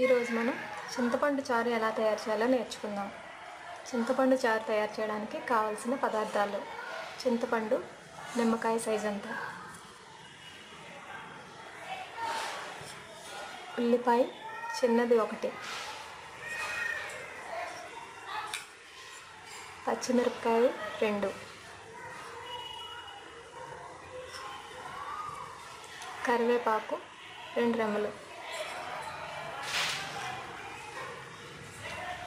ఈరోజు మనం చింతపండు చారు ఎలా తయారు చేయాలో నేర్చుకుందాం. చింతపండు చారు తయారు చేయడానికి కావాల్సిన పదార్థాలు: చింతపండు నిమ్మకాయ సైజ్ అంతా, ఉల్లిపాయ చిన్నది ఒకటి, పచ్చిమిరపకాయ 2, కరివేపాకు 2 రెమ్మలు,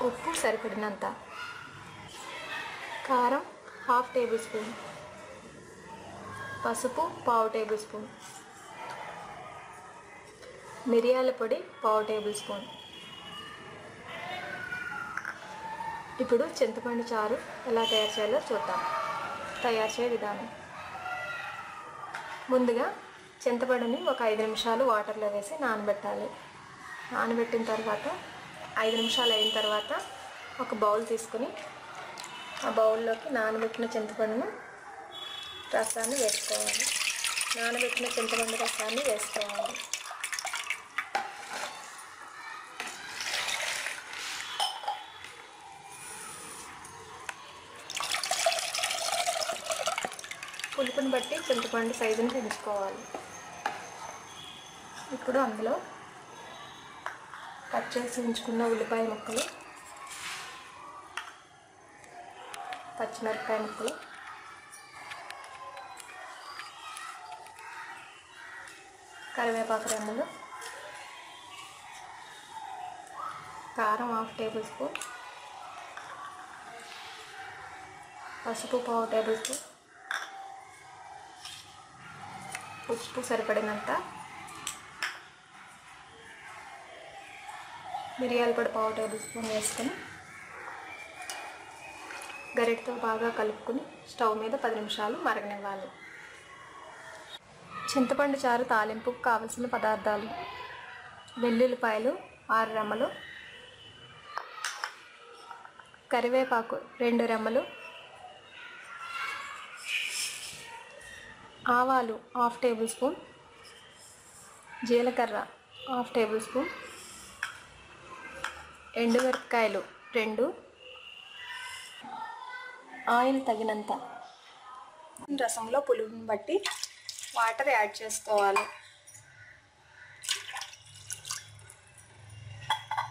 ఉప్పు సరిపడినంత, కారం 1/2 టేబుల్ స్పూన్, పసుపు 1/4 టేబుల్ స్పూన్, మిరియాల పొడి 1/4 టేబుల్ స్పూన్. ఇప్పుడు చింతపండు చారు ఎలా తయారు చేయాలో చూద్దాం. తయారు చేయ విధానం: ముందుగా చింతపండుని ఒక 5 నిమిషాలు వాటర్లో వేసి నానబెట్టాలి. నానబెట్టిన తర్వాత 5 నిమిషాలు అయిన తర్వాత ఒక బౌల్ తీసుకుని ఆ బౌల్లోకి నానబెట్టిన చింతపండును రసాన్ని వేసుకోవాలి. నానబెట్టిన చింతపండు రసాన్ని వేసుకోవాలి. పులుపుని బట్టి చింతపండు సైజుని పెంచుకోవాలి. ఇప్పుడు అందులో కట్ చేసి ఉంచుకున్న ఉల్లిపాయ ముక్కలు, పచ్చిమిరపకాయ ముక్కలు, కరివేపాకు 2, కారం 1/2 టేబుల్ స్పూన్, పసుపు 1/4 టేబుల్ స్పూన్, ఉప్పు సరిపడినంత, మిరియాల పొడి 1/4 టేబుల్ స్పూన్ వేసుకొని గరిటతో బాగా కలుపుకొని స్టవ్ మీద 10 నిమిషాలు మరగనివ్వాలి. చింతపండు చారు తాలింపుకు కావలసిన పదార్థాలు: వెల్లుల్లిపాయలు 6 రెమ్మలు, కరివేపాకు 2 రెమ్మలు, ఆవాలు 1/2 టేబుల్ స్పూన్, జీలకర్ర 1/2 టేబుల్ స్పూన్, ఎండుమిరపకాయలు 2, ఆయిల్ తగినంత. రసంలో పులుపుని బట్టి వాటర్ యాడ్ చేసుకోవాలి.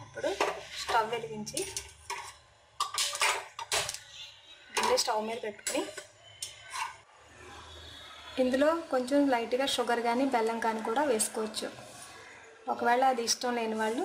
ఇప్పుడు స్టవ్ వెలిగించి గిన్నె స్టవ్ మీద పెట్టుకుని ఇందులో కొంచెం లైట్గా షుగర్ కానీ బెల్లం కానీ కూడా వేసుకోవచ్చు. ఒకవేళ అది ఇష్టం లేని వాళ్ళు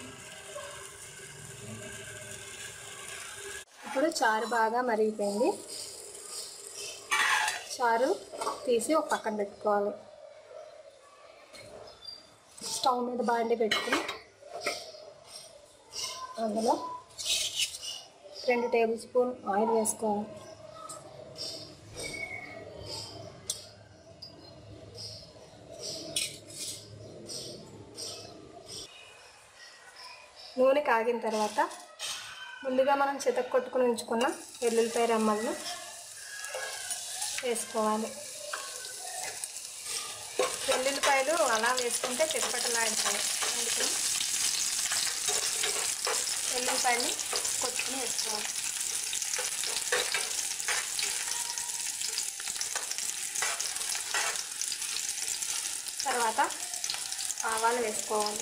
ఇప్పుడు చారు బాగా మరిగిపోయింది. చారు తీసి ఒక పక్కన పెట్టుకోవాలి. స్టవ్ మీద బాండి పెట్టుకుని అందులో 2 టేబుల్ స్పూన్ ఆయిల్ వేసుకోవాలి. నూనె కాగిన తర్వాత ముందుగా మనం చితక కొట్టుకుని ఉంచుకున్న వెల్లుల్లిపాయ రెమ్మలను వేసుకోవాలి. వెల్లుల్లిపాయలు అలా వేసుకుంటే చితపటలాడతాయి, అందుకని వెల్లుల్లిపాయని కొట్టుకుని వేసుకోవాలి. తర్వాత ఆవాలు వేసుకోవాలి.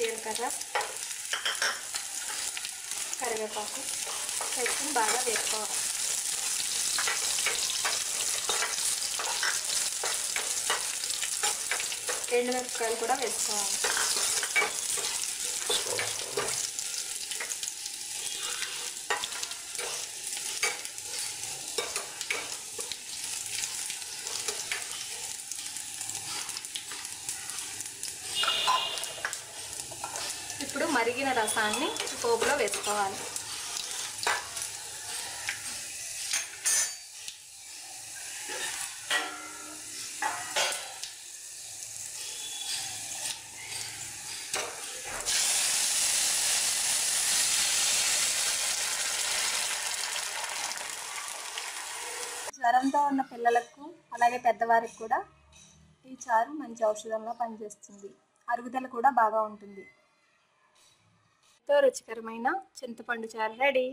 జీలకర్ర, కరివేపాకు వేసుకుని బాగా వేసుకోవాలి. ఎండుమిరపకాయలు కూడా వేసుకోవాలి. ఉడికిన రసాన్ని పోపులో వేసుకోవాలి. జ్వరంతో ఉన్న పిల్లలకు అలాగే పెద్దవారికి కూడా ఈ చారు మంచి ఔషధంగా పనిచేస్తుంది. అరుగుదల కూడా బాగా ఉంటుంది. తో రుచికరమైన చింతపండు చారు రెడీ.